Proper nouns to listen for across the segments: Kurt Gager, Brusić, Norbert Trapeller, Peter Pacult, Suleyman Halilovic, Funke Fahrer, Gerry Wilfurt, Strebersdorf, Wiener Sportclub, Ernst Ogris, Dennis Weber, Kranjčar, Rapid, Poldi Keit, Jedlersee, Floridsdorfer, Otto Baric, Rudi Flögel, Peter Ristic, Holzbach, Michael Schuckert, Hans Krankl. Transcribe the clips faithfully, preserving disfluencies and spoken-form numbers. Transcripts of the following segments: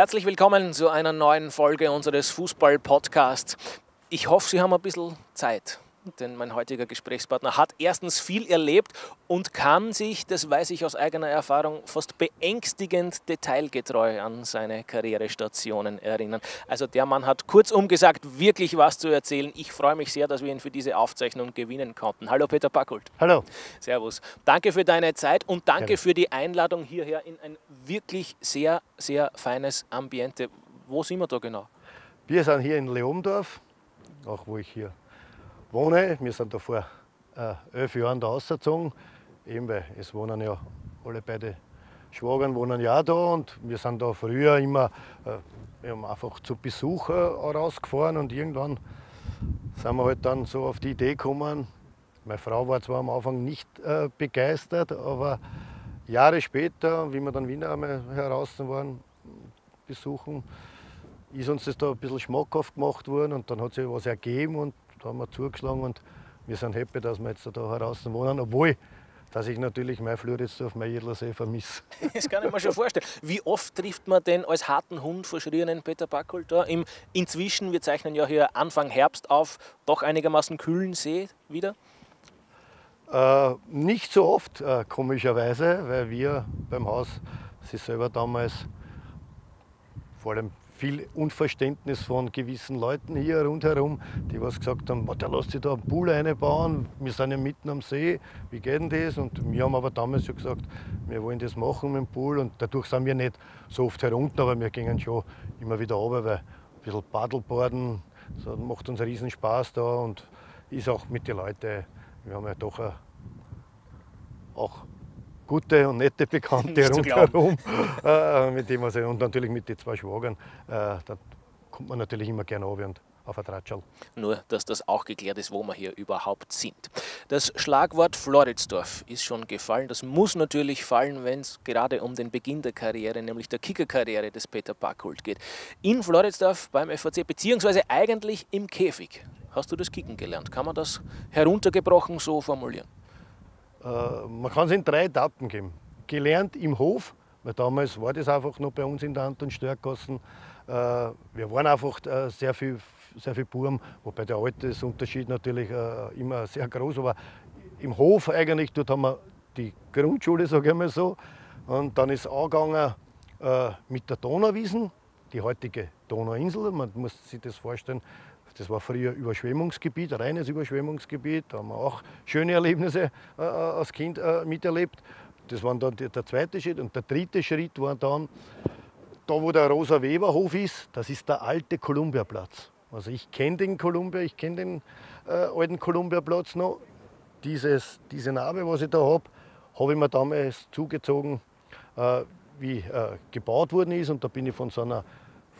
Herzlich willkommen zu einer neuen Folge unseres Fußball-Podcasts. Ich hoffe, Sie haben ein bisschen Zeit, denn mein heutiger Gesprächspartner hat erstens viel erlebt und kann sich, das weiß ich aus eigener Erfahrung, fast beängstigend detailgetreu an seine Karrierestationen erinnern. Also der Mann hat kurzum gesagt wirklich was zu erzählen. Ich freue mich sehr, dass wir ihn für diese Aufzeichnung gewinnen konnten. Hallo Peter Pacult. Hallo. Servus. Danke für deine Zeit und danke Gerne. für die Einladung hierher in ein wirklich sehr, sehr feines Ambiente. Wo sind wir da genau? Wir sind hier in Leomdorf, auch wo ich hier wohne. Wir sind da vor äh, elf Jahren da rausgezogen, eben weil es wohnen ja alle beide Schwagern wohnen ja da und wir sind da früher immer äh, wir haben einfach zu Besuch äh, rausgefahren und irgendwann sind wir halt dann so auf die Idee gekommen. Meine Frau war zwar am Anfang nicht äh, begeistert, aber Jahre später, wie wir dann Wiener einmal heraus waren, besuchen, ist uns das da ein bisschen schmackhaft gemacht worden und dann hat sich was ergeben und da haben wir zugeschlagen und wir sind happy, dass wir jetzt da heraus wohnen, obwohl dass ich natürlich mein Floridsdorfer, mein Jedlersee vermisse. Das kann ich mir schon vorstellen. Wie oft trifft man denn als harten Hund verschrienen Peter Pacult da im inzwischen, wir zeichnen ja hier Anfang Herbst auf, doch einigermaßen kühlen See wieder? Äh, nicht so oft, äh, komischerweise, weil wir beim Haus sich selber damals vor allem viel Unverständnis von gewissen Leuten hier rundherum, die was gesagt haben, da lasst sich da einen Pool einbauen, wir sind ja mitten am See, wie geht denn das? Und wir haben aber damals schon gesagt, wir wollen das machen mit dem Pool und dadurch sind wir nicht so oft herunter, aber wir gingen schon immer wieder runter, weil ein bisschen Paddleboarden, das macht uns riesen Spaß da und ist auch mit den Leuten, wir haben ja doch auch gute und nette Bekannte rundherum, äh, mit dem also, und natürlich mit den zwei Schwagern, äh, da kommt man natürlich immer gerne runter und auf ein Tratscherl. Nur, dass das auch geklärt ist, wo wir hier überhaupt sind. Das Schlagwort Floridsdorf ist schon gefallen. Das muss natürlich fallen, wenn es gerade um den Beginn der Karriere, nämlich der Kickerkarriere des Peter Pacult geht. In Floridsdorf beim F A C, beziehungsweise eigentlich im Käfig, hast du das Kicken gelernt. Kann man das heruntergebrochen so formulieren? Man kann es in drei Etappen geben. Gelernt im Hof, weil damals war das einfach noch bei uns in der Anton Störgassen. Wir waren einfach sehr viel, sehr viel Burm, wobei der Altersunterschied natürlich immer sehr groß war. Im Hof eigentlich, dort haben wir die Grundschule, sage ich mal so. Und dann ist es angegangen mit der Donauwiesen, die heutige Donauinsel. Man muss sich das vorstellen. Das war früher Überschwemmungsgebiet, reines Überschwemmungsgebiet. Da haben wir auch schöne Erlebnisse äh, als Kind äh, miterlebt. Das war dann der zweite Schritt. Und der dritte Schritt war dann, da wo der Rosa-Weber-Hof ist, das ist der alte Kolumbiaplatz. Also ich kenne den Kolumbia, ich kenne den äh, alten Kolumbiaplatz noch. Dieses, diese Narbe, was ich da habe, habe ich mir damals zugezogen, äh, wie äh, gebaut worden ist. Und da bin ich von so, einer,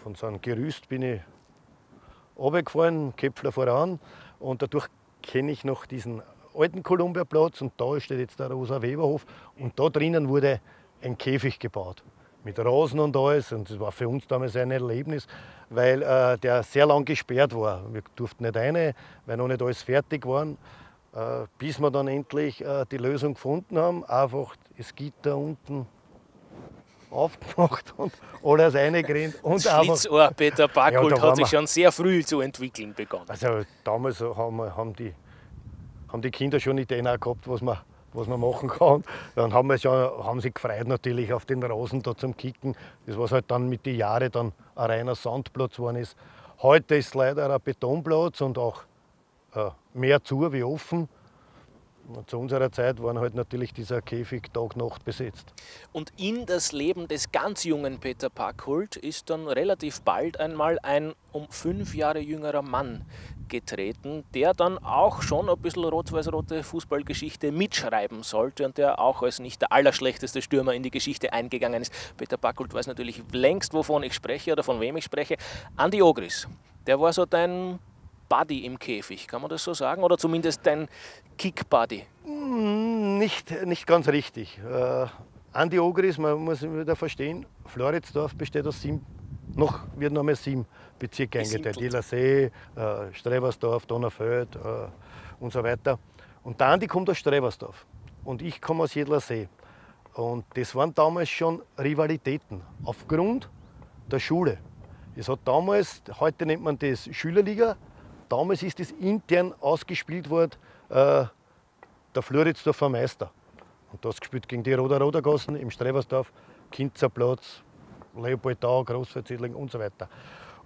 von so einem Gerüst, bin ich runtergefahren, Köpfler voran und dadurch kenne ich noch diesen alten Kolumbiaplatz und da steht jetzt der Rosa-Weber-Hof und da drinnen wurde ein Käfig gebaut mit Rasen und alles und das war für uns damals ein Erlebnis, weil äh, der sehr lang gesperrt war. Wir durften nicht rein, weil noch nicht alles fertig war, äh, bis wir dann endlich äh, die Lösung gefunden haben, einfach das Gitter unten aufgemacht und alles reingerannt. Das Schlitzohr Peter Pacult ja, hat sich schon sehr früh zu entwickeln begonnen. Also damals haben, haben, die, haben die Kinder schon Ideen auch gehabt, was man, was man machen kann. Dann haben, wir schon, haben sie gefreut natürlich auf den Rasen da zum Kicken. Das was halt dann mit den Jahren dann ein reiner Sandplatz geworden ist. Heute ist es leider ein Betonplatz und auch äh, mehr zu wie offen. Und zu unserer Zeit waren halt natürlich dieser Käfig Tag Nacht besetzt. Und in das Leben des ganz jungen Peter Pacult ist dann relativ bald einmal ein um fünf Jahre jüngerer Mann getreten, der dann auch schon ein bisschen rot-weiß-rote Fußballgeschichte mitschreiben sollte und der auch als nicht der allerschlechteste Stürmer in die Geschichte eingegangen ist. Peter Pacult weiß natürlich längst, wovon ich spreche oder von wem ich spreche. Andi Ogris, der war so dein Buddy im Käfig, kann man das so sagen? Oder zumindest dein Kick-Buddy? Nicht, nicht ganz richtig. Äh, Andi Ogris, man muss wieder verstehen, Floridsdorf besteht aus sieben, noch wird noch mal sieben Bezirke eingeteilt. Jedlersee, äh, Strebersdorf, Donnerfeld äh, und so weiter. Und der Andi kommt aus Strebersdorf und ich komme aus Jedlersee. Und das waren damals schon Rivalitäten aufgrund der Schule. Es hat damals, heute nennt man das Schülerliga, damals ist es intern ausgespielt worden, äh, der Floridsdorfer Meister. Und das gespielt gegen die Roder-Rodergassen im Strebersdorf, Kinzerplatz, Leopoldau, Großfeldsiedling und so weiter.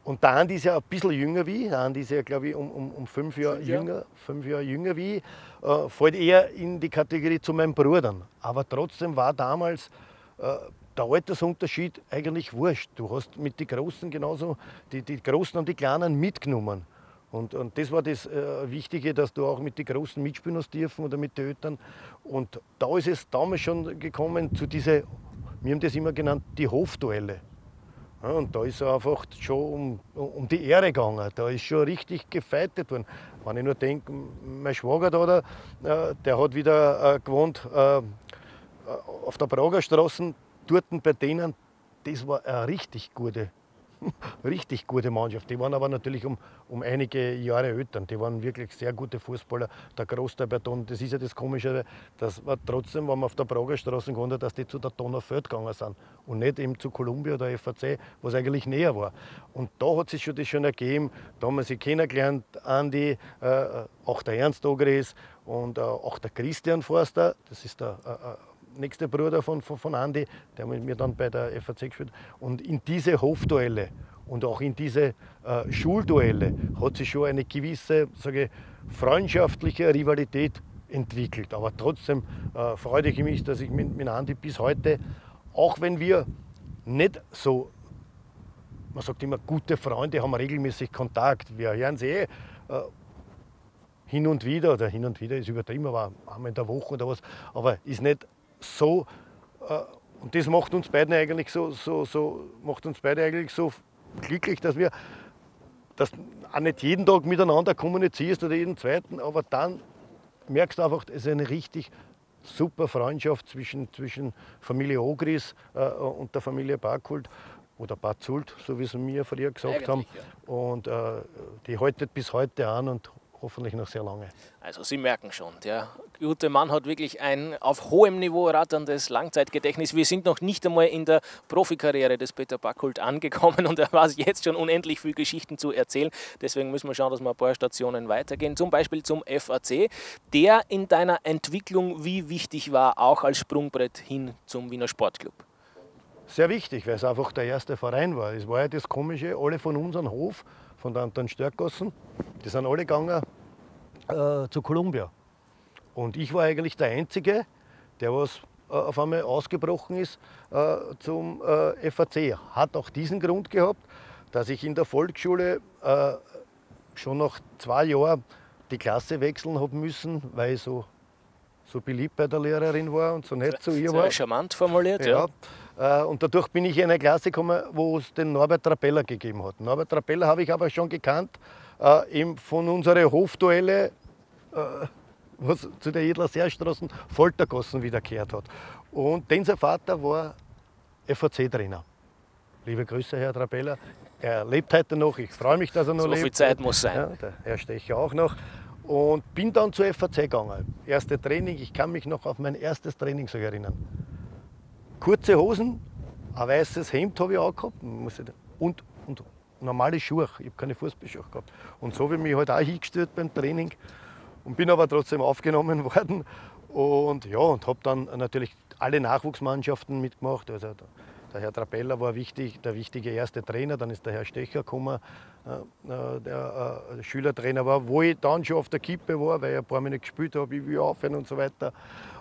Und der Andi ist ja ein bisschen jünger wie ich, der Andi ist ja, glaube ich, um, um, um fünf Jahre ja. jünger, fünf Jahre jünger wie ich, äh, fällt eher in die Kategorie zu meinem Bruder. Aber trotzdem war damals äh, der Altersunterschied eigentlich wurscht. Du hast mit den Großen genauso, die, die Großen und die Kleinen mitgenommen. Und, und das war das äh, Wichtige, dass du auch mit den Großen mitspielen hast dürfen oder mit den Eltern. Und da ist es damals schon gekommen zu diese, wir haben das immer genannt, die Hofduelle. Ja, und da ist es einfach schon um, um die Ehre gegangen. Da ist schon richtig gefeitet worden. Wenn ich nur denke, mein Schwager da, äh, der hat wieder äh, gewohnt äh, auf der Prager Straße, dort bei denen, das war eine richtig gute, richtig gute Mannschaft. Die waren aber natürlich um, um einige Jahre älter. Die waren wirklich sehr gute Fußballer, der Großteil bei Don. Das ist ja das Komische, dass wir trotzdem, wenn wir auf der Prager Straße gegangen sind, dass die zu der Donaufeld gegangen sind und nicht eben zu Columbia oder F A C, was eigentlich näher war. Und da hat sich schon das schon ergeben, da haben wir sie kennengelernt, Andi, äh, auch der Ernst Ogris und äh, auch der Christian Forster, das ist der äh, nächster Bruder von, von, von Andi, der mit mir dann bei der F A C gespielt. Und in diese Hofduelle und auch in diese äh, Schulduelle hat sich schon eine gewisse, sage ich, freundschaftliche Rivalität entwickelt. Aber trotzdem äh, freue ich mich, dass ich mit, mit Andi bis heute, auch wenn wir nicht so, man sagt immer, gute Freunde, haben regelmäßig Kontakt. Wir hören sie eh. Äh, hin und wieder, oder hin und wieder ist übertrieben, aber einmal in der Woche oder was, aber ist nicht so, äh, und das macht uns beiden eigentlich so, so, so, macht uns beide eigentlich so glücklich, dass wir dass auch nicht jeden Tag miteinander kommunizierst oder jeden zweiten, aber dann merkst du einfach, es ist eine richtig super Freundschaft zwischen, zwischen Familie Ogris äh, und der Familie Pacult oder Pacult, so wie sie mir früher gesagt eigentlich, haben. Ja. Und äh, die haltet bis heute an und hoffentlich noch sehr lange. Also Sie merken schon, der gute Mann hat wirklich ein auf hohem Niveau ratterndes Langzeitgedächtnis. Wir sind noch nicht einmal in der Profikarriere des Peter Pacult angekommen und er weiß jetzt schon unendlich viele Geschichten zu erzählen. Deswegen müssen wir schauen, dass wir ein paar Stationen weitergehen. Zum Beispiel zum F A C, der in deiner Entwicklung wie wichtig war, auch als Sprungbrett hin zum Wiener Sportclub? Sehr wichtig, weil es einfach der erste Verein war. Es war ja das Komische, alle von unserem Hof, von der Anton Störgassen, die sind alle gegangen äh, zu Columbia. Und ich war eigentlich der Einzige, der was äh, auf einmal ausgebrochen ist äh, zum äh, F A C. Hat auch diesen Grund gehabt, dass ich in der Volksschule äh, schon nach zwei Jahren die Klasse wechseln habe müssen, weil ich so, so beliebt bei der Lehrerin war und so nett zu ihr war. Sehr charmant formuliert, ja. ja. Und dadurch bin ich in eine Klasse gekommen, wo es den Norbert Trapeller gegeben hat. Norbert Trapeller habe ich aber schon gekannt, äh, eben von unseren Hofduelle, äh, was zu der Edler Seerstraßen Foltergassen wiederkehrt hat. Und sein Vater war F A C-Trainer. Liebe Grüße, Herr Trapeller. Er lebt heute noch, ich freue mich, dass er noch so lebt. So viel Zeit muss sein. Ja, der Herr Schlechter auch noch. Und bin dann zur F A C gegangen. Erste Training, ich kann mich noch auf mein erstes Training so erinnern. Kurze Hosen, ein weißes Hemd habe ich auch gehabt und, und normale Schuhe. Ich habe keine Fußballschuhe gehabt. Und so habe ich mich halt auch hingestellt beim Training und bin aber trotzdem aufgenommen worden. Und ja, und habe dann natürlich alle Nachwuchsmannschaften mitgemacht. Also der Herr Trapeller war wichtig, der wichtige erste Trainer, dann ist der Herr Stecher gekommen, äh, der äh, Schülertrainer war, wo ich dann schon auf der Kippe war, weil ich ein paar Mal nicht gespielt habe, ich will aufhören und so weiter.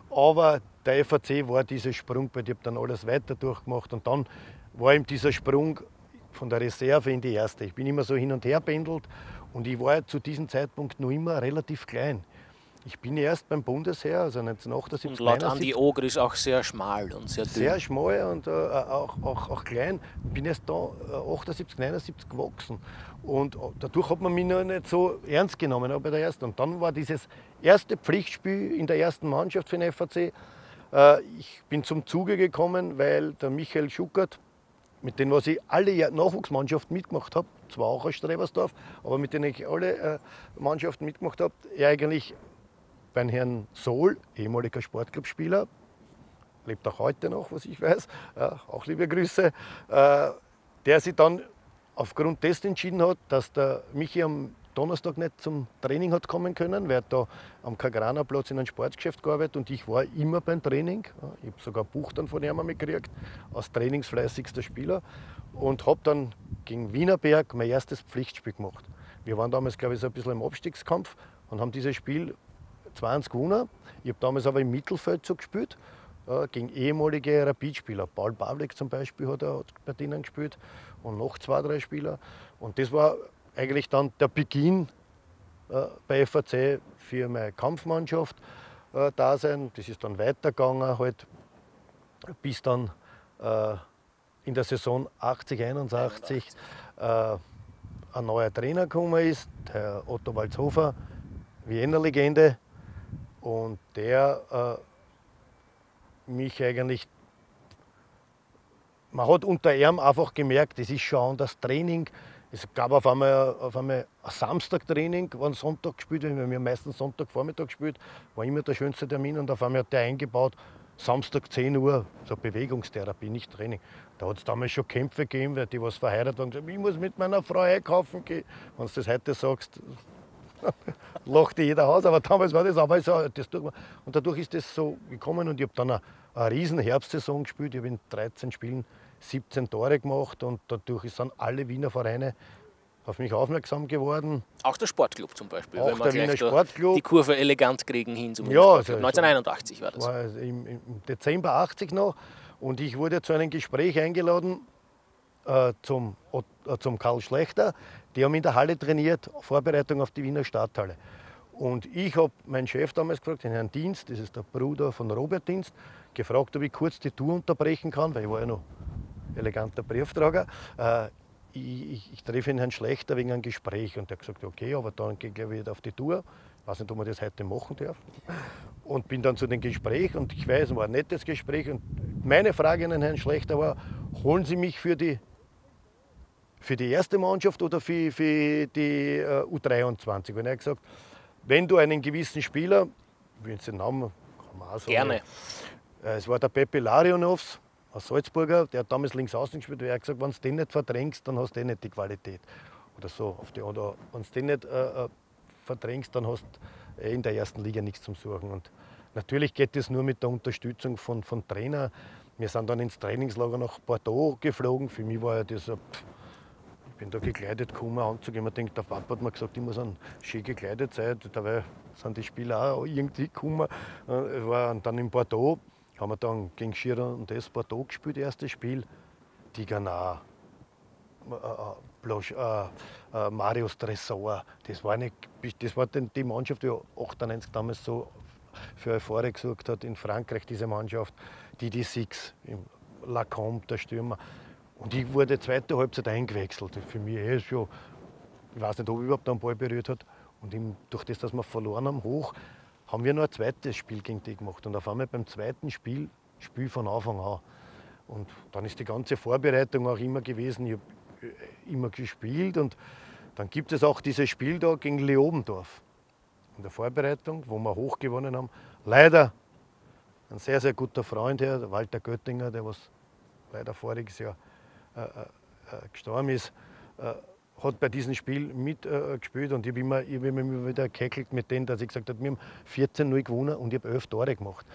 Aber der F A C war dieser Sprung, bei dem ich habe dann alles weiter durchgemacht und dann war eben dieser Sprung von der Reserve in die erste. Ich bin immer so hin und her pendelt und ich war zu diesem Zeitpunkt noch immer relativ klein. Ich bin erst beim Bundesheer, also neunzehnhundertachtundsiebzig. Und laut Andi Ogris auch sehr schmal und sehr dünn. Sehr schmal und äh, auch, auch, auch klein. Ich bin erst da äh, achtundsiebzig, neunundsiebzig gewachsen. Und dadurch hat man mich noch nicht so ernst genommen, aber bei der ersten. Und dann war dieses erste Pflichtspiel in der ersten Mannschaft für den F A C. Äh, ich bin zum Zuge gekommen, weil der Michael Schuckert, mit dem was ich alle Nachwuchsmannschaften mitgemacht habe, zwar auch aus Strebersdorf, aber mit denen ich alle äh, Mannschaften mitgemacht habe, er eigentlich bei Herrn Sohl, ehemaliger Sportclubspieler, lebt auch heute noch, was ich weiß, äh, auch liebe Grüße, äh, der sich dann aufgrund dessen entschieden hat, dass der Michi am Donnerstag nicht zum Training hat kommen können, weil er da am Kagranerplatz in einem Sportgeschäft gearbeitet und ich war immer beim Training. Ich habe sogar ein Buch dann von ihm mitgekriegt, als trainingsfleißigster Spieler. Und habe dann gegen Wienerberg mein erstes Pflichtspiel gemacht. Wir waren damals, glaube ich, so ein bisschen im Abstiegskampf und haben dieses Spiel zwanzig gewonnen. Ich habe damals aber im Mittelfeld so gespielt, äh, gegen ehemalige Rapid-Spieler. Paul Pavlik zum Beispiel hat er bei denen gespielt und noch zwei, drei Spieler. Und das war eigentlich dann der Beginn äh, bei F A C für meine Kampfmannschaft äh, da sein. Das ist dann weitergegangen, halt, bis dann äh, in der Saison achtzig einundachtzig äh, ein neuer Trainer gekommen ist, Herr Otto Walzhofer, Wiener Legende. Und der äh, mich eigentlich, man hat unter ihm einfach gemerkt, es ist schon das Training. Es gab auf einmal, auf einmal ein Samstagtraining, wenn Sonntag gespielt wird, wir haben meistens Sonntagvormittag gespielt, war immer der schönste Termin und auf einmal hat der eingebaut, Samstag zehn Uhr, so Bewegungstherapie, nicht Training. Da hat es damals schon Kämpfe gegeben, weil die was verheiratet waren, gesagt, ich muss mit meiner Frau einkaufen gehen. Wenn du das heute sagst, lacht dich jeder aus, aber damals war das aber so, das tut man. Und dadurch ist das so gekommen und ich habe dann eine, eine riesen Herbstsaison gespielt. Ich habe in dreizehn Spielen siebzehn Tore gemacht und dadurch sind alle Wiener Vereine auf mich aufmerksam geworden. Auch der Sportclub zum Beispiel, auch wenn wir gleich Sportclub. Die Kurve elegant kriegen hin zum ja, also neunzehnhunderteinundachtzig war das. War im, im Dezember achtzig noch und ich wurde zu einem Gespräch eingeladen äh, zum, äh, zum Karl Schlechter. Die haben in der Halle trainiert, Vorbereitung auf die Wiener Stadthalle. Und ich habe meinen Chef damals gefragt, den Herrn Dienst, das ist der Bruder von Robert Dienst, gefragt, ob ich kurz die Tour unterbrechen kann, weil ich war ja noch eleganter Briefträger. Äh, Ich, ich, ich treffe ihn Herrn Schlechter wegen einem Gespräch und der hat gesagt, okay, aber dann gehe ich wieder auf die Tour. Ich weiß nicht, ob man das heute machen darf. Und bin dann zu dem Gespräch und ich weiß, es war ein nettes Gespräch. Und meine Frage an den Herrn Schlechter war, holen Sie mich für die, für die erste Mannschaft oder für, für die äh, U dreiundzwanzig? Und er hat gesagt, wenn du einen gewissen Spieler, wenn Sie den Namen, kann man auch sagen. Gerne. Äh, es war der Pepi Larionovs. Ein Salzburger, der hat damals links außen gespielt, der hat gesagt, wenn du den nicht verdrängst, dann hast du eh nicht die Qualität. Oder so, auf die, oder wenn du den nicht äh, verdrängst, dann hast du in der ersten Liga nichts zum Suchen. Und natürlich geht das nur mit der Unterstützung von, von Trainer. Wir sind dann ins Trainingslager nach Bordeaux geflogen. Für mich war ja das, pff, ich bin da gekleidet gekommen, Anzug. Ich denke, der Papa hat mir gesagt, ich muss schön gekleidet sein. Dabei sind die Spieler auch irgendwie gekommen. Und dann in Bordeaux haben wir dann gegen Giron und das Bordeaux gespielt, das erste Spiel. Die Gana, Marius Tresor, das war, eine, das war die Mannschaft, die achtundneunzig damals so für Euphorie gesorgt hat in Frankreich, diese Mannschaft, die die Six, Lacombe, der Stürmer. Und ich wurde zweite Halbzeit eingewechselt. Für mich eh schon, ich weiß nicht, ob ich überhaupt einen Ball berührt hat. Und durch das, dass wir verloren haben, hoch, haben wir noch ein zweites Spiel gegen die gemacht und auf einmal beim zweiten Spiel, Spiel von Anfang an. Und dann ist die ganze Vorbereitung auch immer gewesen, ich habe immer gespielt und dann gibt es auch dieses Spiel da gegen Leobendorf. In der Vorbereitung, wo wir hoch gewonnen haben, leider ein sehr, sehr guter Freund, der Walter Göttinger, der was leider voriges Jahr äh, äh, gestorben ist, äh, hat bei diesem Spiel mitgespielt äh, und ich habe immer, hab immer wieder gekeckelt mit denen, dass ich gesagt habe, wir haben vierzehn null gewonnen und ich habe elf Tore gemacht.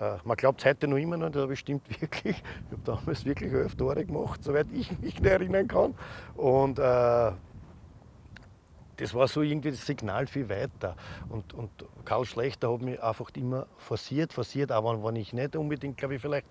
Äh, man glaubt es heute noch immer noch, das stimmt wirklich. Ich habe damals wirklich elf Tore gemacht, soweit ich mich nicht erinnern kann. Und äh, das war so irgendwie das Signal viel weiter. Und, und Karl Schlechter hat mich einfach immer forciert, forciert, aber wenn ich nicht unbedingt, glaube ich, vielleicht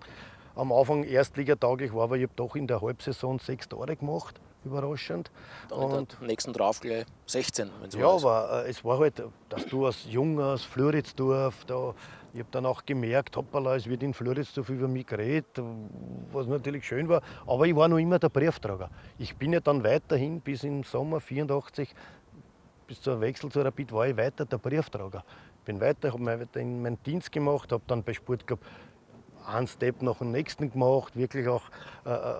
am Anfang erstligatauglich war, aber ich habe doch in der Halbsaison sechs Tore gemacht. Überraschend. Dann und am nächsten drauf gleich sechzehn, wenn es so ja, ist. Aber äh, es war halt, dass du als Junger aus Floridsdorf, da, ich habe dann auch gemerkt, hoppala, es wird in Floridsdorf über mich geredet, was natürlich schön war. Aber ich war noch immer der Briefträger. Ich bin ja dann weiterhin bis im Sommer vierundachtzig, bis zum Wechsel zu Rapid, war ich weiter der Briefträger. Ich bin weiter, habe weiterhin meinen Dienst gemacht, habe dann bei Sportclub einen Step nach dem nächsten gemacht, wirklich auch. Äh,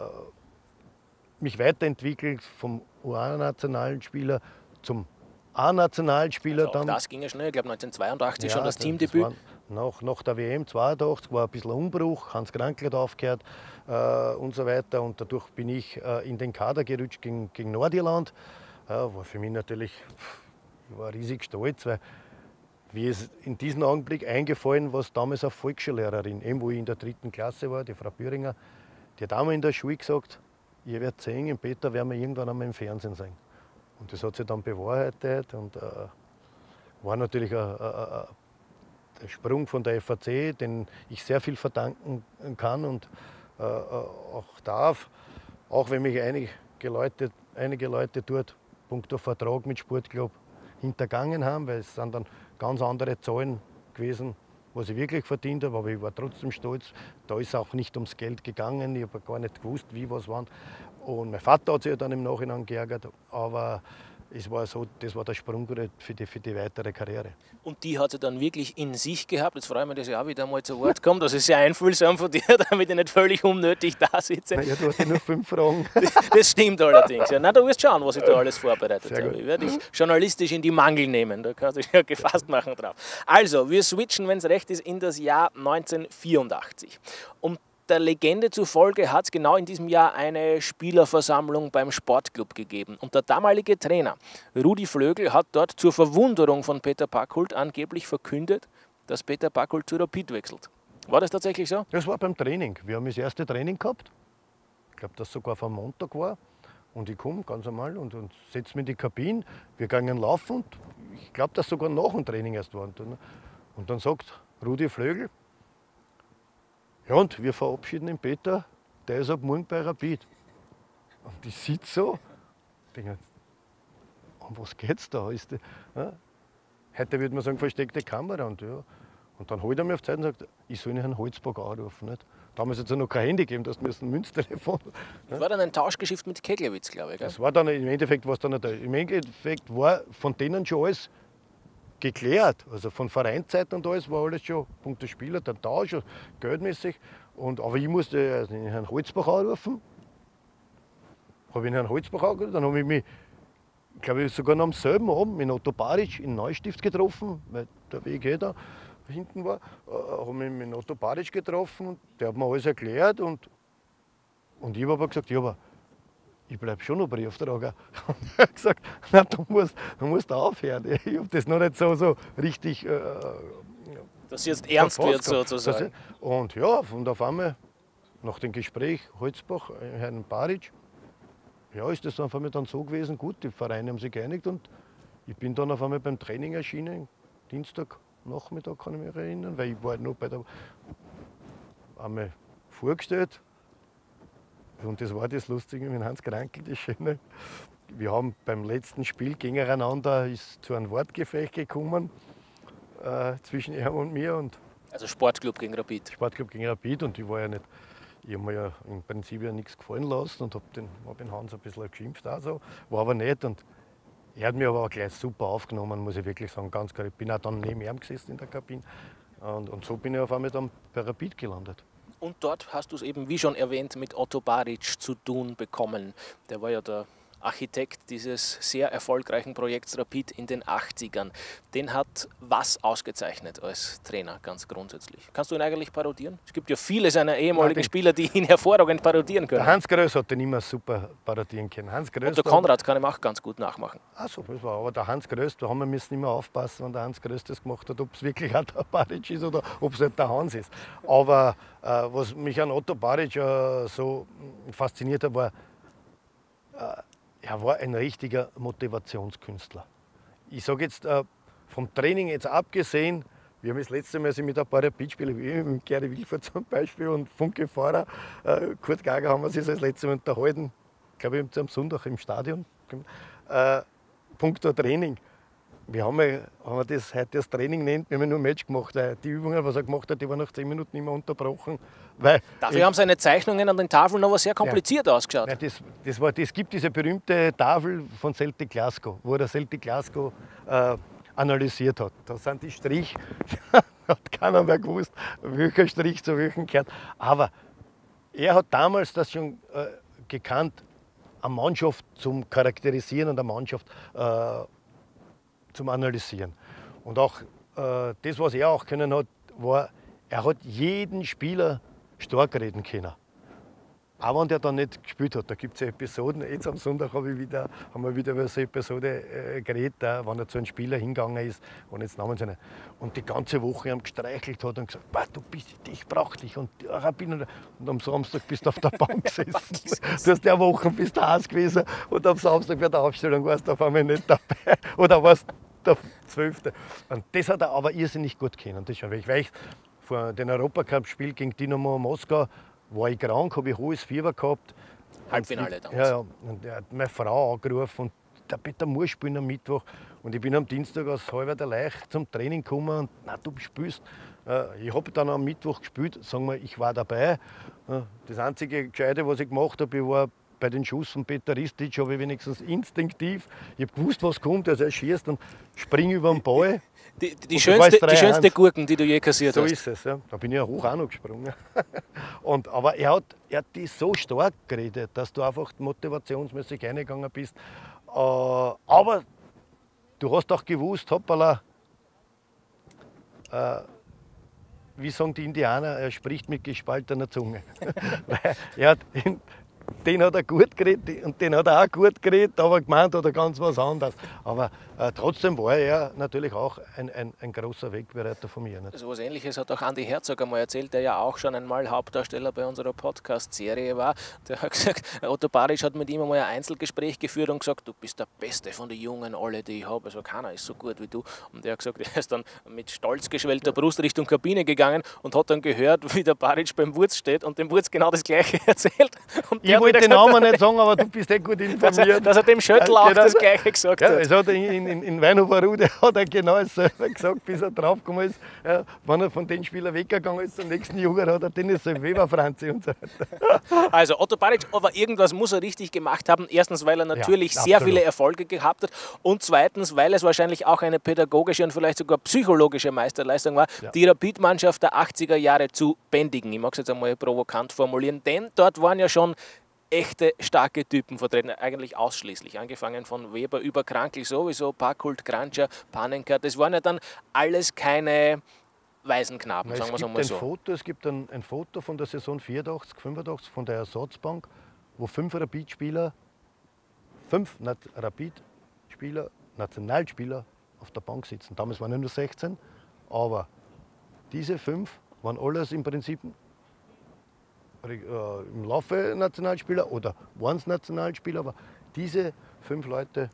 mich weiterentwickelt vom U A-nationalen Spieler zum A-nationalen Spieler. Also auch dann. Das ging ja schnell, ich glaube neunzehnhundertzweiundachtzig ja, schon das Teamdebüt. Nach, nach der W M zweiundachtzig war ein bisschen Umbruch, Hans Krankl hat aufgehört äh, und so weiter. Und dadurch bin ich äh, in den Kader gerutscht gegen, gegen Nordirland. Äh, war für mich natürlich pff, war riesig stolz, weil mir ist in diesem Augenblick eingefallen, was damals eine Volksschullehrerin, eben wo ich in der dritten Klasse war, die Frau Büringer, die hat einmal in der Schule gesagt, ihr werdet sehen, im Peter werden wir irgendwann einmal im Fernsehen sein. Und das hat sich dann bewahrheitet und äh, war natürlich ein, ein, ein Sprung von der F A C, den ich sehr viel verdanken kann und äh, auch darf, auch wenn mich einige Leute, einige Leute dort punkto Vertrag mit Sportclub hintergangen haben, weil es sind dann ganz andere Zahlen gewesen, was ich wirklich verdient habe, aber ich war trotzdem stolz. Da ist es auch nicht ums Geld gegangen, ich habe gar nicht gewusst, wie was war. Und mein Vater hat sich ja dann im Nachhinein geärgert, aber es war so, das war der Sprungbrett für die, für die weitere Karriere. Und die hat sie dann wirklich in sich gehabt. Jetzt freuen wir uns, dass ich auch wieder mal zu Wort komme. Das ist sehr einfühlsam von dir, damit ich nicht völlig unnötig da sitze. Ja, du hast ja nur fünf Fragen. Das stimmt allerdings. Ja, nein, du wirst schauen, was ich da alles vorbereitet sehr habe. Gut. Ich werde dich journalistisch in die Mangel nehmen. Da kannst du dich ja gefasst machen drauf. Also, wir switchen, wenn es recht ist, in das Jahr neunzehnhundertvierundachtzig. Und der Legende zufolge hat es genau in diesem Jahr eine Spielerversammlung beim Sportclub gegeben. Und der damalige Trainer Rudi Flögel hat dort zur Verwunderung von Peter Pacult angeblich verkündet, dass Peter Pacult zu Rapid wechselt. War das tatsächlich so? Das war beim Training. Wir haben das erste Training gehabt. Ich glaube, das sogar vom Montag war. Und ich komme ganz normal und, und setze mich in die Kabine. Wir gingen laufen und ich glaube, das sogar nach dem Training erst war. Und dann, und dann sagt Rudi Flögel, ja, und wir verabschieden den Peter, der ist ab morgen bei Rapid. Und ich sitze so, denke, um was geht's da? Ist die, ne? Heute würde man sagen, versteckte Kamera. Und, ja. Und dann holt er mich auf die Zeit und sagt, ich soll nicht einen Holzbach anrufen. Nicht? Damals hat es ja noch kein Handy gegeben, das müssen Münztelefon. Das war dann ein Tauschgeschäft mit Keglewitz, glaube ich. Gell? Das war dann, im Endeffekt war es dann ein, im Endeffekt war von denen schon alles geklärt, also von Vereinsseite und alles war alles schon, Punkt der Spieler, der Tausch, geldmäßig. Und, aber ich musste den Herrn Holzbach anrufen, habe ich Herrn Holzbach angerufen, dann habe ich mich, glaube ich, sogar noch am selben Abend mit Otto Baric in Neustift getroffen, weil der Weg eh da hinten war, äh, habe ich mit Otto Baric getroffen und der hat mir alles erklärt und, und ich habe aber gesagt, ja, aber ich bleibe schon noch Briefträger. Und er hat gesagt, nein, du musst, du musst aufhören. Ich habe das noch nicht so, so richtig. Äh, Dass jetzt ernst wird sozusagen. Und ja, und auf einmal, nach dem Gespräch Holzbach, Herrn Baric, ja, ist das einfach dann so gewesen, gut, die Vereine haben sich geeinigt und ich bin dann auf einmal beim Training erschienen, Dienstagnachmittag kann ich mich erinnern, weil ich war noch bei der einmal vorgestellt. Und das war das Lustige mit Hans Krankl, das Schöne. Wir haben beim letzten Spiel gegeneinander ist zu einem Wortgefecht gekommen äh, zwischen ihm und mir. Und also Sportclub gegen Rapid. Sportclub gegen Rapid und ich war ja nicht, ich habe mir ja im Prinzip ja nichts gefallen lassen und habe den, hab den Hans ein bisschen geschimpft, also, war aber nett. Und er hat mich aber auch gleich super aufgenommen, muss ich wirklich sagen, ganz klar. Ich bin auch dann neben ihm gesessen in der Kabine und, und so bin ich auf einmal dann bei Rapid gelandet. Und dort hast du es eben, wie schon erwähnt, mit Otto Baric zu tun bekommen. Der war ja der Architekt dieses sehr erfolgreichen Projekts Rapid in den achtzigern. Den hat was ausgezeichnet als Trainer, ganz grundsätzlich? Kannst du ihn eigentlich parodieren? Es gibt ja viele seiner ehemaligen ja, Spieler, die ihn hervorragend parodieren können. Der Hans Größ hat den immer super parodieren können. Hans Größ und der Konrad kann ihn auch ganz gut nachmachen. Ach so, das war aber der Hans Größ, da haben wir müssen immer aufpassen, wenn der Hans Größ das gemacht hat, ob es wirklich auch der Baric ist oder ob es halt der Hans ist. Aber äh, was mich an Otto Baric äh, so fasziniert hat, war, äh, er war ein richtiger Motivationskünstler. Ich sage jetzt, äh, vom Training jetzt abgesehen, wir haben das letzte Mal mit ein paar Rapid-Spielern, wie mit Gerry Wilfurt zum Beispiel und Funke Fahrer, äh, Kurt Gager haben wir uns das letzte Mal unterhalten, glaube ich, am Sonntag im Stadion, äh, punkto Training. Wir haben, ja, haben wir das heute das Training nennt, wir haben ja nur ein Match gemacht. Die Übungen, was er gemacht hat, die waren nach zehn Minuten immer unterbrochen. Weil Dafür ich, haben seine Zeichnungen an den Tafeln aber sehr kompliziert ja, ausgeschaut. Ja, das, das, war, das gibt diese berühmte Tafel von Celtic Glasgow, wo der Celtic Glasgow äh, analysiert hat. Da sind die Strich, hat keiner mehr gewusst, welcher Strich zu welchem gehört. Aber er hat damals das schon äh, gekannt, eine Mannschaft zum Charakterisieren und eine Mannschaft äh, zum Analysieren. Und auch äh, das, was er auch können hat, war, er hat jeden Spieler stark reden können. Auch wenn der dann nicht gespielt hat. Da gibt es ja Episoden. Jetzt am Sonntag hab ich wieder, haben wir wieder über so eine Episode äh, geredet, da, wenn er zu einem Spieler hingegangen ist und jetzt Namen seine. Und die ganze Woche haben gestreichelt hat und gesagt, du bist, ich brauch dich. Und, und am Samstag bist du auf der Bank gesessen. Du hast ja Wochen bist du aus gewesen und am Samstag bei der Aufstellung warst du auf einmal nicht dabei. Oder warst der Zwölfte. Und das hat er aber irrsinnig gut können. Das schon, weil ich weiß, vor dem Europacup-Spiel gegen Dynamo Moskau war ich krank, habe ich hohes Fieber gehabt. Halbfinale damals. Ja, ja. Und er hat meine Frau angerufen und der Peter muss spielen am Mittwoch. Und ich bin am Dienstag aus halber der Leiche zum Training gekommen und na, du spielst. Äh, ich habe dann am Mittwoch gespielt, sagen wir, ich war dabei. Das einzige Gescheite, was ich gemacht habe, ich war bei den Schuss von Peter Ristic, habe ich wenigstens instinktiv, ich habe gewusst, was kommt, also er schießt und springe über den Ball. Die, die, die, schönste, die schönste Gurken, die du je kassiert so hast. So ist es, ja. Da bin ich ja hoch auch noch gesprungen. Und, aber er hat, er hat die so stark geredet, dass du einfach motivationsmäßig reingegangen bist. Äh, aber du hast auch gewusst, hoppala, äh, wie sagen die Indianer, er spricht mit gespaltener Zunge. Er hat in, den hat er gut geredet und den hat er auch gut geredet, aber gemeint hat er ganz was anderes. Aber äh, trotzdem war er natürlich auch ein, ein, ein großer Wegbereiter von mir. Nicht? Also was Ähnliches hat auch Andi Herzog einmal erzählt, der ja auch schon einmal Hauptdarsteller bei unserer Podcast-Serie war. Der hat gesagt, Otto Baric hat mit ihm einmal ein Einzelgespräch geführt und gesagt, du bist der Beste von den Jungen, alle, die ich habe. Also keiner ist so gut wie du. Und er hat gesagt, er ist dann mit stolz geschwellter Brust Richtung Kabine gegangen und hat dann gehört, wie der Baric beim Wurz steht und dem Wurz genau das Gleiche erzählt. Und ich wollte den Namen nicht sagen, aber du bist eh gut informiert. Dass er, dass er dem Schöttl auch genau das Gleiche gesagt ja, hat. Es hat in, in, in Weinhofer-Rude hat er genau dasselbe gesagt, bis er draufgekommen ist. Ja, wenn er von den Spielern weggegangen ist, zum nächsten Jugend hat er Dennis Weber, Franzi und so weiter. Also Otto Baric, aber irgendwas muss er richtig gemacht haben. Erstens, weil er natürlich ja, sehr viele Erfolge gehabt hat und zweitens, weil es wahrscheinlich auch eine pädagogische und vielleicht sogar psychologische Meisterleistung war, ja. die Rapid-Mannschaft der achtziger Jahre zu bändigen. Ich mag es jetzt einmal provokant formulieren, denn dort waren ja schon echte, starke Typen vertreten, eigentlich ausschließlich. Angefangen von Weber über Krankl sowieso, Pacult, Kranjčar, Panenka. Das waren ja dann alles keine Waisenknaben, sagen wir es einmal so. Foto, es gibt ein, ein Foto von der Saison vierundachtzig, fünfundachtzig von der Ersatzbank, wo fünf Rapid-Spieler, fünf Rapid-Spieler, Nationalspieler auf der Bank sitzen. Damals waren ja nur sechzehn, aber diese fünf waren alles im Prinzip im Laufe Nationalspieler oder waren es Nationalspieler, aber diese fünf Leute,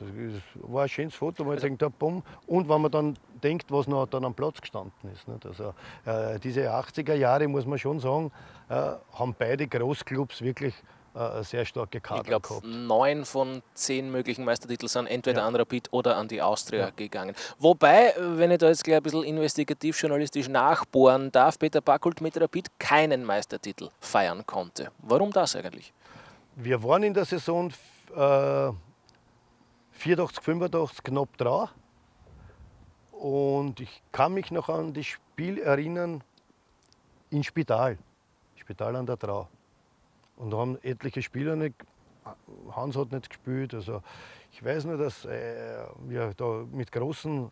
das war ein schönes Foto, weil ich denke, da bumm. Und wenn man dann denkt, was noch dann am Platz gestanden ist. Nicht? Also, äh, diese achtziger Jahre, muss man schon sagen, äh, haben beide Großclubs wirklich äh, sehr starke Kader ich glaub, gehabt. Neun von zehn möglichen Meistertitel sind entweder ja. an Rapid oder an die Austria ja. gegangen. Wobei, wenn ich da jetzt gleich ein bisschen investigativ-journalistisch nachbohren darf, Peter Pacult mit Rapid keinen Meistertitel feiern konnte. Warum das eigentlich? Wir waren in der Saison äh, vierundachtzig, fünfundachtzig knapp dran. Und ich kann mich noch an das Spiel erinnern in Spital, Spital an der Trau. Und da haben etliche Spieler nicht, Hans hat nicht gespielt. Also ich weiß nur, dass äh, wir da mit großen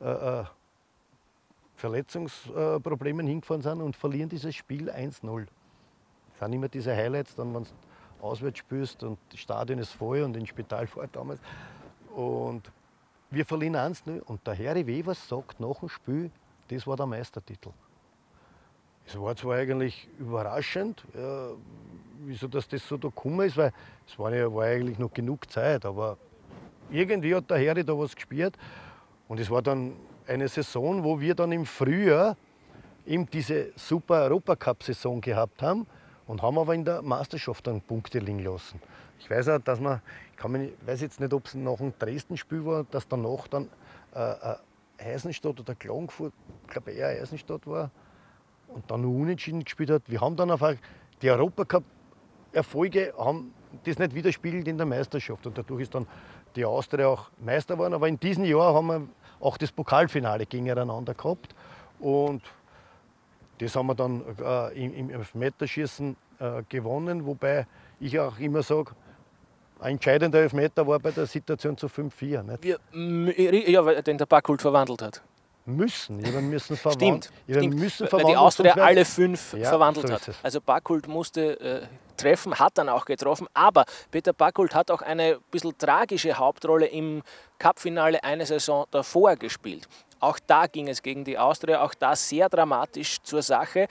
äh, Verletzungsproblemen hingefahren sind und verlieren dieses Spiel eins null. Das sind immer diese Highlights, dann, wenn du auswärts spielst und das Stadion ist voll und in Spital fahrt damals. Und wir verlieren eins null und der Harry Wevers sagt nach dem Spiel, das war der Meistertitel. Es war zwar eigentlich überraschend, äh, wieso dass das so da gekommen ist, weil es war, ja, war eigentlich noch genug Zeit, aber irgendwie hat der Harry da was gespielt. Und es war dann eine Saison, wo wir dann im Frühjahr eben diese super Europacup-Saison gehabt haben und haben aber in der Meisterschaft dann Punkte liegen lassen. Ich weiß auch, dass man, ich kann mich, weiß jetzt nicht, ob es nach dem Dresden-Spiel war, dass danach dann äh, Eisenstadt oder Klagenfurt, ich glaube eher Eisenstadt war, und dann nur unentschieden gespielt hat. Wir haben dann einfach die Europacup-Erfolge, haben das nicht widerspiegelt in der Meisterschaft. Und dadurch ist dann die Austria auch Meister geworden. Aber in diesem Jahr haben wir auch das Pokalfinale gegeneinander gehabt. Und das haben wir dann äh, im, im Elfmeterschießen äh, gewonnen, wobei ich auch immer sage, ein entscheidender Elfmeter war bei der Situation zu fünf vier. Ja, ja, den der Pacult verwandelt hat. müssen. Ja, wir müssen verwandeln. Ja, weil die Austria alle fünf ja, verwandelt so hat. Also Pacult musste äh, treffen, hat dann auch getroffen. Aber Peter Pacult hat auch eine bisschen tragische Hauptrolle im Cupfinale eine Saison davor gespielt. Auch da ging es gegen die Austria, auch da sehr dramatisch zur Sache.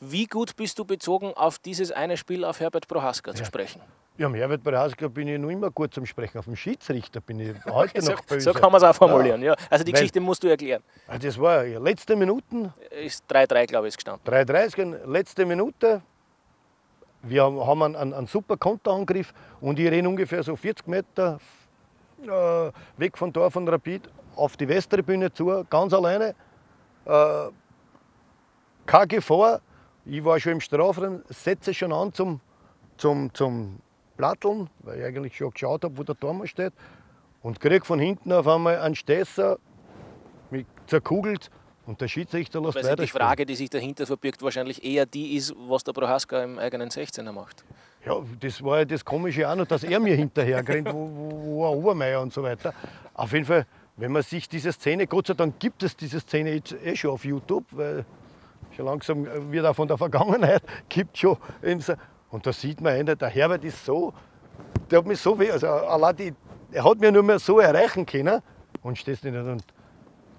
Wie gut bist du bezogen auf dieses eine Spiel auf Herbert Prohaska ja. zu sprechen? Ja, mit Herbert Prohaska bin ich noch immer gut zum Sprechen. Auf dem Schiedsrichter bin ich heute so, noch böse. So kann man es auch formulieren. Ja. Ja. Also die Weil, Geschichte musst du erklären. Das war letzte Minuten. Ist drei drei, glaube ich, gestanden. drei drei, letzte Minute. Wir haben einen, einen, einen super Konterangriff und ich renne ungefähr so vierzig Meter äh, weg vom Tor von Rapid auf die Westtribüne zu, ganz alleine. Äh, keine Gefahr. Ich war schon im Strafraum, setze schon an zum, zum, zum Platteln, weil ich eigentlich schon geschaut habe, wo der Tormann steht. Und kriege von hinten auf einmal einen Stößer, mich zerkugelt und der Schiedsrichter lässt weiter. Die Frage, die sich dahinter verbirgt, wahrscheinlich eher die ist, was der Prohaska im eigenen sechzehner macht. Ja, das war ja das Komische auch noch, dass er mir hinterher rennt, wo, wo, wo ein Obermeier und so weiter. Auf jeden Fall, wenn man sich diese Szene, Gott sei Dank gibt es diese Szene jetzt eh schon auf YouTube, weil schon langsam wird auch von der Vergangenheit, gibt schon. Und da sieht man einer, der Herbert ist so, der hat mich so weh, also die, er hat mir nur mehr so erreichen können und stehst nicht. Und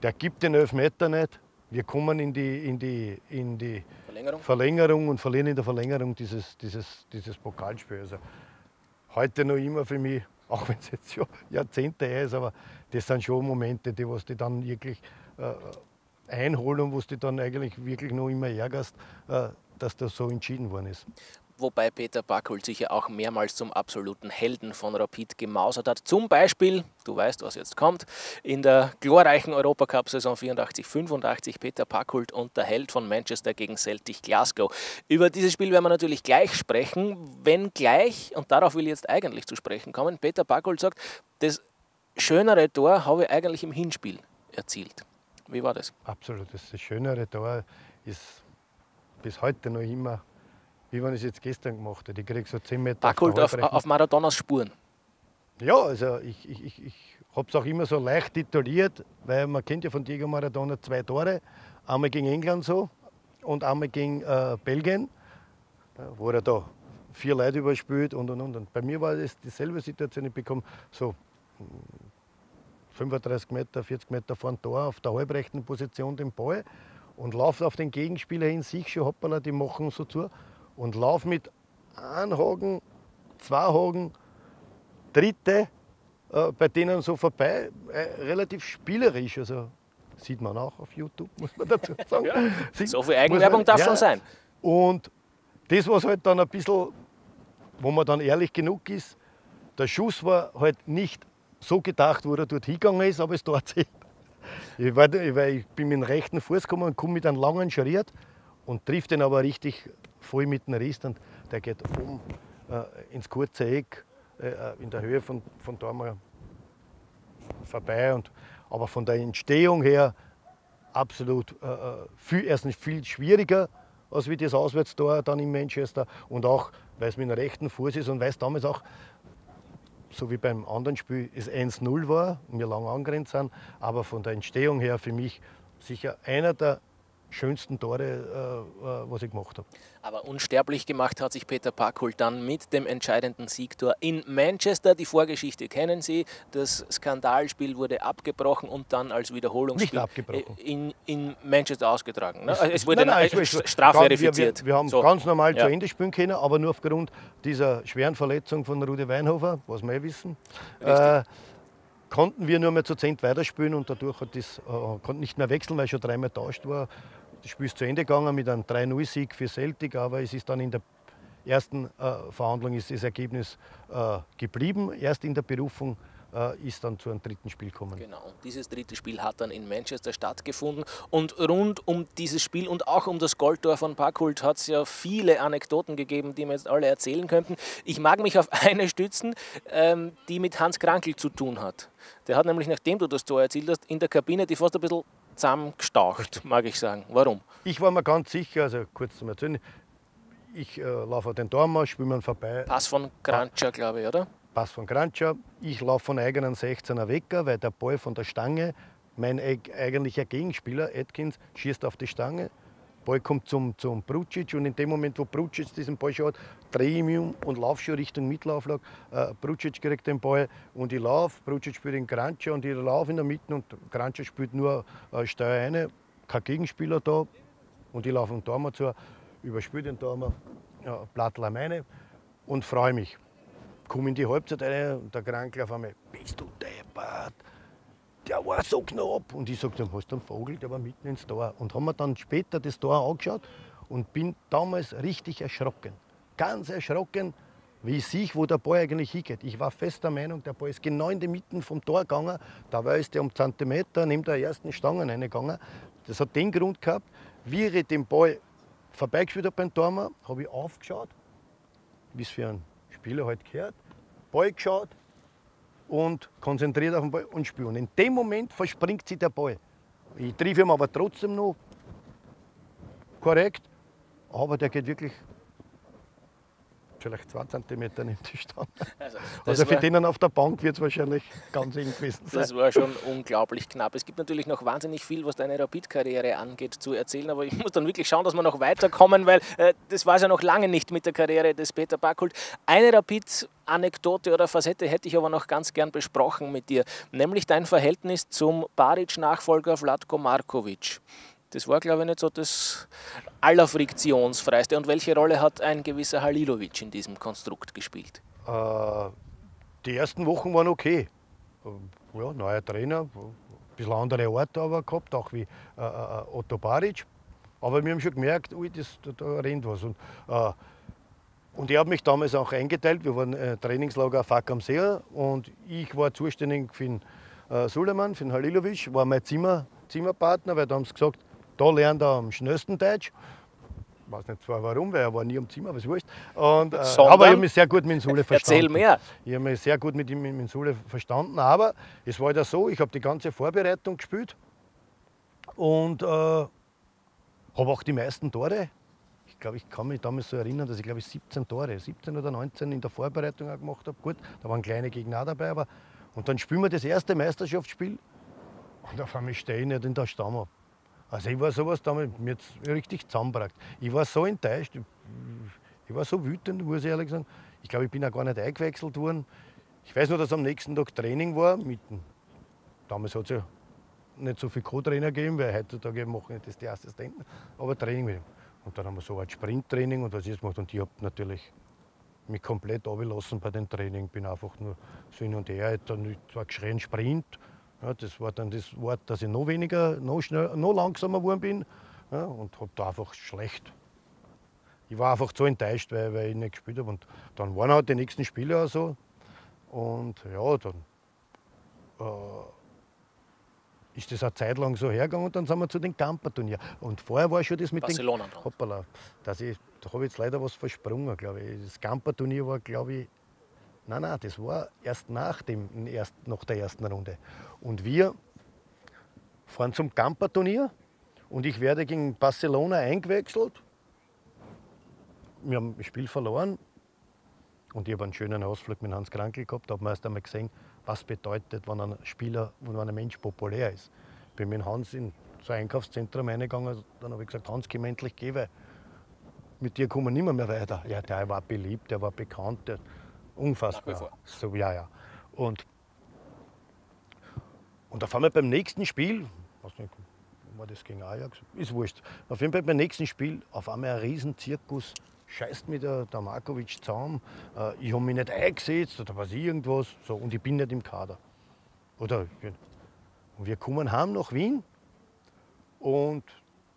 der gibt den Elfmeter nicht. Wir kommen in die, in die, in die Verlängerung. Verlängerung und verlieren in der Verlängerung dieses, dieses, dieses Pokalspiel. Also heute noch immer für mich, auch wenn es jetzt schon Jahrzehnte her ist, aber das sind schon Momente, die, was die dann wirklich äh, einholen und was die dann eigentlich wirklich noch immer ärgerst, äh, dass das so entschieden worden ist. Wobei Peter Pacult sich ja auch mehrmals zum absoluten Helden von Rapid gemausert hat. Zum Beispiel, du weißt, was jetzt kommt, in der glorreichen Europacup-Saison vierundachtzig fünfundachtzig, Peter Pacult und der Held von Manchester gegen Celtic Glasgow. Über dieses Spiel werden wir natürlich gleich sprechen, wenn gleich, und darauf will ich jetzt eigentlich zu sprechen kommen, Peter Pacult sagt, das schönere Tor habe ich eigentlich im Hinspiel erzielt. Wie war das? Absolut, das schönere Tor ist bis heute noch immer, wie wenn ich es jetzt gestern gemacht hätte. Ich kriege so zehn Meter. Pacult auf, auf Maradonas Spuren. Ja, also ich, ich, ich, ich habe es auch immer so leicht tituliert, weil man kennt ja von Diego Maradona zwei Tore. Einmal gegen England so und einmal gegen äh, Belgien, wo er da vier Leute überspült und und und. Und bei mir war das dieselbe Situation. Ich bekomme so fünfunddreißig Meter, vierzig Meter vor dem Tor auf der halbrechten Position den Ball und laufe auf den Gegenspieler hin, sich schon hoppala, die machen so zu. Und lauf mit einem Haken, zwei Haken, dritte, äh, bei denen so vorbei, äh, relativ spielerisch. Also sieht man auch auf YouTube, muss man dazu sagen. Ja, sieht, so viel Eigenwerbung man, darf ja, schon sein. Und das, was halt dann ein bisschen, wo man dann ehrlich genug ist, der Schuss war halt nicht so gedacht, wo er dort hingegangen ist, aber es dort sieht. Ich, war, ich, war, ich bin mit dem rechten Fuß gekommen und komme mit einem langen Schritt und trifft den aber richtig voll mit dem Rist und der geht oben äh, ins kurze Eck, äh, in der Höhe von, von da mal vorbei. Und, aber von der Entstehung her absolut äh, viel, erstens viel schwieriger als wie das Auswärtstor dann in Manchester und auch, weil es mit dem rechten Fuß ist und weil es damals auch, so wie beim anderen Spiel, es eins null war und wir lang angrenzt sind, aber von der Entstehung her für mich sicher einer der schönsten Tore, äh, was ich gemacht habe. Aber unsterblich gemacht hat sich Peter Pacult dann mit dem entscheidenden Siegtor in Manchester. Die Vorgeschichte kennen Sie. Das Skandalspiel wurde abgebrochen und dann als Wiederholungsspiel in, in Manchester ausgetragen. Ne? Es, es wurde nein, nein, strafverifiziert. Wir, wir, wir haben so. ganz normal ja. zu Ende spielen können, aber nur aufgrund dieser schweren Verletzung von Rudi Weinhofer, was wir ja wissen, äh, konnten wir nur mehr zu zehn weiterspielen und dadurch hat das, äh, konnten nicht mehr wechseln, weil schon dreimal tauscht war. Das Spiel ist zu Ende gegangen mit einem drei null Sieg für Celtic, aber es ist dann in der ersten äh, Verhandlung ist das Ergebnis äh, geblieben. Erst in der Berufung äh, ist dann zu einem dritten Spiel gekommen. Genau, und dieses dritte Spiel hat dann in Manchester stattgefunden. Und rund um dieses Spiel und auch um das Goldtor von Pacult hat es ja viele Anekdoten gegeben, die wir jetzt alle erzählen könnten. Ich mag mich auf eine stützen, ähm, die mit Hans Krankl zu tun hat. Der hat nämlich, nachdem du das Tor erzielt hast, in der Kabine die fast ein bisschen zusammengestaucht, mag ich sagen. Warum? Ich war mir ganz sicher, also kurz zum Erzählen, ich äh, laufe auf den Tormann, spiele mir vorbei. Pass von Kranjčar, glaube ich, oder? Pass von Kranjčar. Ich laufe von eigenen sechzehner weg, weil der Ball von der Stange mein eigentlicher Gegenspieler, Atkins, schießt auf die Stange, Ball kommt zum, zum Brusić und in dem Moment, wo Brusić diesen Ball schaut, drehe ich mich um und laufe schon Richtung Mittellauflag. Äh, Brusić kriegt den Ball und ich laufe, Brusić spielt den Kranjčar und ich laufe in der Mitte und Kranjčar spielt nur äh, Steuer eine, kein Gegenspieler da und ich laufe den Daumen zu, überspiele den Daumen, ja, Plattler meine und freue mich. Komme in die Halbzeit rein und der Krankl auf einmal, bist du deppert? Der war so knapp. Und ich sagte, hast du einen Vogel? Der war mitten ins Tor. Und haben wir dann später das Tor angeschaut und bin damals richtig erschrocken. Ganz erschrocken, wie ich sehe, wo der Ball eigentlich hingeht. Ich war fest der Meinung, der Ball ist genau in die Mitte vom Tor gegangen. Dabei ist der um Zentimeter neben der ersten Stange reingegangen. Das hat den Grund gehabt, wie ich den Ball vorbeigespielt habe beim Tormer, habe ich aufgeschaut, wie es für einen Spieler halt gehört, Ball geschaut und konzentriert auf den Ball und spielt. Und in dem Moment verspringt sich der Ball. Ich treffe ihn aber trotzdem noch korrekt, aber der geht wirklich vielleicht zwei Zentimeter in die Stange. Also, also für denen auf der Bank wird es wahrscheinlich ganz eng gewesen sein. Das war schon unglaublich knapp. Es gibt natürlich noch wahnsinnig viel, was deine Rapid-Karriere angeht, zu erzählen. Aber ich muss dann wirklich schauen, dass wir noch weiterkommen, weil äh, das war es ja noch lange nicht mit der Karriere des Peter Pacult. Eine Rapid-Anekdote oder Facette hätte ich aber noch ganz gern besprochen mit dir. Nämlich dein Verhältnis zum Baric-Nachfolger Vladko Marković. Das war, glaube ich, nicht so das allerfriktionsfreiste. Und welche Rolle hat ein gewisser Halilovic in diesem Konstrukt gespielt? Äh, die ersten Wochen waren okay. Ja, neuer Trainer, ein bisschen andere Art aber gehabt, auch wie äh, Otto Baric. Aber wir haben schon gemerkt, ui, das, da, da rennt was. Und, äh, und ich habe mich damals auch eingeteilt. Wir waren äh, Trainingslager F A C am See und ich war zuständig für den äh, Suleyman, für den Halilovic, war mein Zimmer, Zimmerpartner, weil da haben sie gesagt, da lernt er am schnellsten Deutsch. Ich weiß nicht zwar warum, weil er war nie im Zimmer, was wurscht. Und, äh, aber ich habe mich sehr gut mit dem Sule verstanden. Erzähl mehr. Ich habe mich sehr gut mit dem Sule verstanden, aber es war ja so, ich habe die ganze Vorbereitung gespielt und äh, habe auch die meisten Tore. Ich glaube, ich kann mich damals so erinnern, dass ich glaube ich siebzehn Tore, siebzehn oder neunzehn in der Vorbereitung auch gemacht habe. Gut, da waren kleine Gegner auch dabei, aber und dann spielen wir das erste Meisterschaftsspiel und auf einmal stehe ich nicht in der Stamm. Also ich war sowas damit, mir jetzt richtig zusammengebracht. Ich war so enttäuscht, ich war so wütend, muss ich ehrlich sagen. Ich glaube, ich bin auch gar nicht eingewechselt worden. Ich weiß nur, dass am nächsten Tag Training war. Mit damals hat es ja nicht so viele Co-Trainer gegeben, weil heutzutage machen das die Assistenten, aber Training mit ihm. Und dann haben wir so ein Sprinttraining und was ich jetzt gemacht. Und ich habe natürlich mich komplett abgelassen bei dem Training. Bin einfach nur so hin und her, dann zwar geschrien Sprint. Ja, das war dann das Wort, dass ich noch weniger, noch, schnell, noch langsamer geworden bin, ja, und habe da einfach schlecht. Ich war einfach so enttäuscht, weil, weil ich nicht gespielt habe. Und dann waren halt die nächsten Spiele auch so. Und ja, dann äh, ist das eine Zeit lang so hergegangen und dann sind wir zu den Camper-Turnier. Und vorher war schon das mit Barcelona den... Hoppala, dass ich, da habe ich jetzt leider was versprungen, glaube ich. Das Camper-Turnier war, glaube ich, Nein, nein, das war erst nach, dem, erst nach der ersten Runde. Und wir fahren zum Camper-Turnier und ich werde gegen Barcelona eingewechselt. Wir haben das Spiel verloren und ich habe einen schönen Ausflug mit Hans Krankl gehabt. Da hat man erst einmal gesehen, was bedeutet, wenn ein Spieler, wenn ein Mensch populär ist. Ich bin mit Hans in so ein Einkaufszentrum reingegangen, dann habe ich gesagt, Hans, komm endlich geh, weil mit dir kommen wir nicht mehr weiter. Ja, der war beliebt, der war bekannt. Der Unfassbar. So, ja, ja. Und, und auf einmal beim nächsten Spiel, weiß nicht, war das gegen Ajax? Ist wurscht. Auf jeden Fall beim nächsten Spiel, auf einmal ein Riesenzirkus, scheißt mir der, der Marković zusammen. Äh, ich habe mich nicht eingesetzt oder was irgendwas. So, und ich bin nicht im Kader. Oder, und wir kommen heim nach Wien und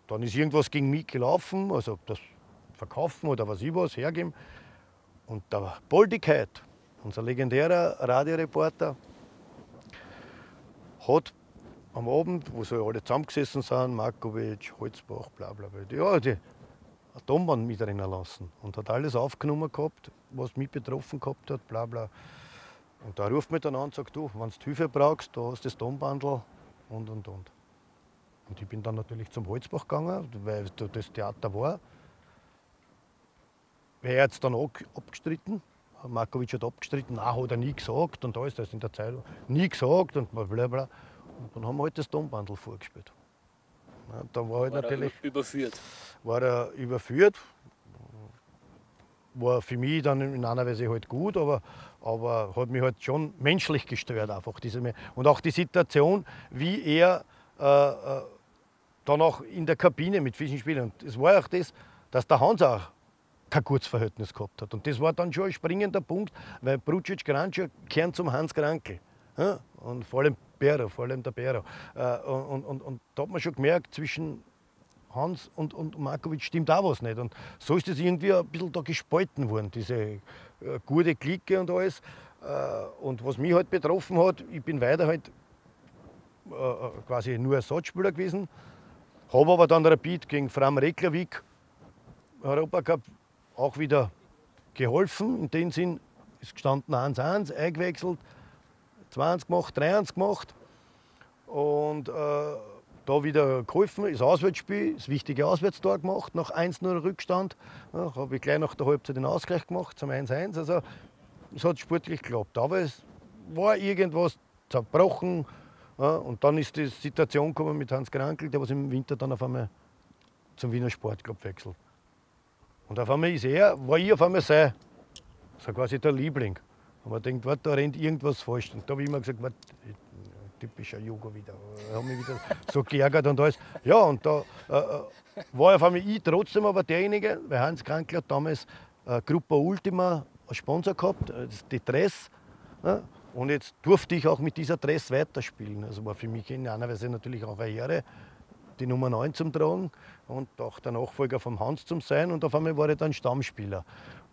dann ist irgendwas gegen mich gelaufen, also das Verkaufen oder was ich was hergeben. Und der Poldi Keit, unser legendärer Radioreporter, hat am Abend, wo so alle zusammengesessen sind, Marković, Holzbach, bla bla bla, ja, die Atomband mit reinlassen und hat alles aufgenommen gehabt, was mich betroffen gehabt hat, bla bla. Und da ruft mich dann an und sagt, du, wenn du Hilfe brauchst, da hast du das Tonbandl und und und. Und ich bin dann natürlich zum Holzbach gegangen, weil das Theater war. Er hat es dann abgestritten, Marković hat abgestritten, nein, hat er nie gesagt und alles, das in der Zeitung, nie gesagt und blablabla. Und dann haben wir halt das Tonbandl vorgespielt. Ja, da war halt war natürlich er überführt. War er überführt. War für mich dann in einer Weise halt gut, aber, aber hat mich halt schon menschlich gestört einfach. Diese, und auch die Situation, wie er äh, dann auch in der Kabine mit vielen Spielern. Und es war auch das, dass der Hans auch kein gutes Verhältnis gehabt hat. Und das war dann schon ein springender Punkt, weil Brusić, Kranjčar gehören zum Hans Krankl. Ja? Und vor allem Pero, vor allem der Pero. Äh, und, und, und da hat man schon gemerkt, zwischen Hans und, und Marković stimmt auch was nicht. Und so ist das irgendwie ein bisschen da gespalten worden, diese äh, gute Clique und alles. Äh, und was mich halt betroffen hat, ich bin weiter halt äh, quasi nur Ersatzspieler gewesen, habe aber dann Rapid gegen Fram Reklavik Europa Cup auch wieder geholfen. In dem Sinn ist gestanden eins eins, eingewechselt, zwanzig gemacht, dreiundzwanzig gemacht. Und äh, da wieder geholfen, das Auswärtsspiel, das wichtige Auswärtstor gemacht, nach eins null Rückstand. Ja, habe ich gleich nach der Halbzeit den Ausgleich gemacht, zum eins eins. Also es hat sportlich geklappt. Aber es war irgendwas zerbrochen. Ja, und dann ist die Situation gekommen mit Hans Krankl, der was im Winter dann auf einmal zum Wiener Sportclub wechselt. Und auf einmal ist er, war ich auf einmal sein, so quasi der Liebling. Und man denkt, warte, da rennt irgendwas falsch. Und da habe ich immer gesagt, warte, typischer Jugo wieder. Ich habe mich wieder so geärgert und alles. Ja, und da äh, war auf einmal ich trotzdem aber derjenige, weil Hans Krankl hat damals äh, Gruppa Ultima als Sponsor gehabt, die Dress. Ja? Und jetzt durfte ich auch mit dieser Dress weiterspielen. Also war für mich in einer Weise natürlich auch eine Ehre, die Nummer neun zum tragen und auch der Nachfolger vom Hans zum sein. Und auf einmal war ich dann Stammspieler.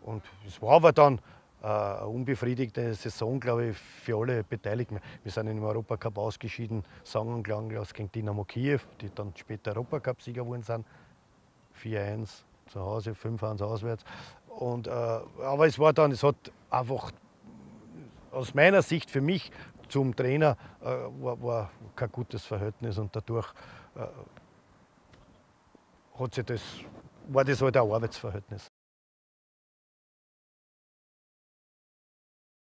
Und es war aber dann eine unbefriedigte Saison, glaube ich, für alle Beteiligten. Wir sind im Europacup ausgeschieden, sang- und klanglos gegen Dynamo Kiew, die dann später Europacup-Sieger geworden sind. vier eins zu Hause, fünf eins auswärts. Und, äh, aber es war dann, es hat einfach aus meiner Sicht für mich zum Trainer äh, war, war kein gutes Verhältnis und dadurch äh, hat sich das, war das halt ein Arbeitsverhältnis.